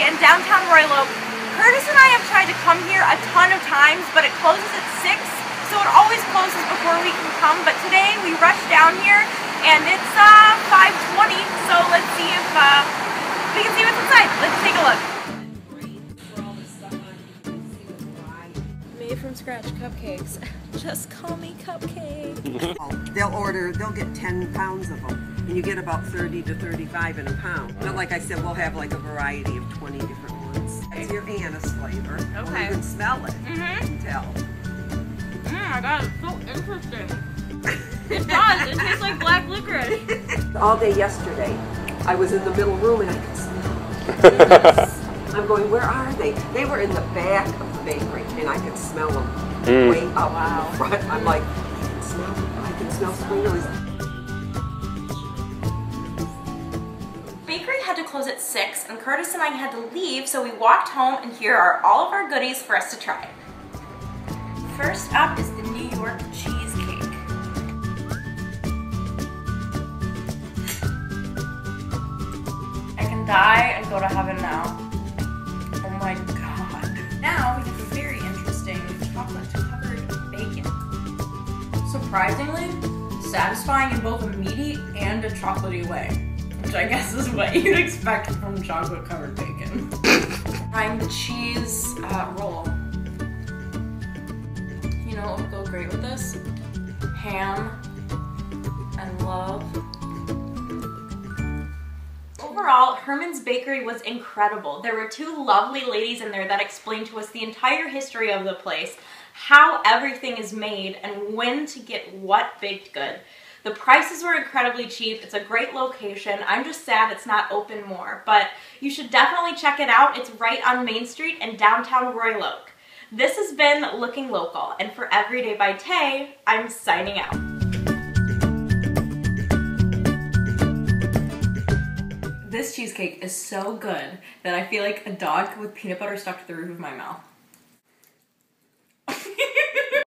Bakery in downtown Royal Oak. Curtis and I have tried to come here a ton of times, but it closes at 6, so it always closes before we can come. But today we rushed down here, and it's 5:20, so let's see if we can see what's inside. Let's take a look. Made from scratch cupcakes. Just call me Cupcake. They'll order, they'll get 10 pounds of them, and you get about 30 to 35 in a pound. But like I said, we'll have like a variety of 20 different ones. It's your anise flavor. Okay. You can smell it. Mm-hmm. You can tell. Oh my god, it's so interesting. It does. It tastes like black licorice. All day yesterday, I was in the middle room and I could smell it. I'm going, where are they? They were in the back of the bakery, and I could smell them way up in the front. I'm like, I can smell them. I can smell sprinkles. Bakery had to close at 6, and Curtis and I had to leave, so we walked home, and here are all of our goodies for us to try. First up is the New York cheesecake. I can die and go to heaven now. Oh my god. Now we have a very interesting chocolate-covered bacon. Surprisingly satisfying in both a meaty and a chocolatey way, which I guess is what you'd expect from chocolate-covered bacon. Trying the cheese roll. You know what would go great with this? Ham and love. Overall, Herman's Bakery was incredible. There were 2 lovely ladies in there that explained to us the entire history of the place, how everything is made, and when to get what baked good. The prices were incredibly cheap. It's a great location. I'm just sad it's not open more, but you should definitely check it out. It's right on Main Street in downtown Royal Oak. This has been Looking Local, and for Everyday by Tay, I'm signing out. This cheesecake is so good that I feel like a dog with peanut butter stuck to the roof of my mouth.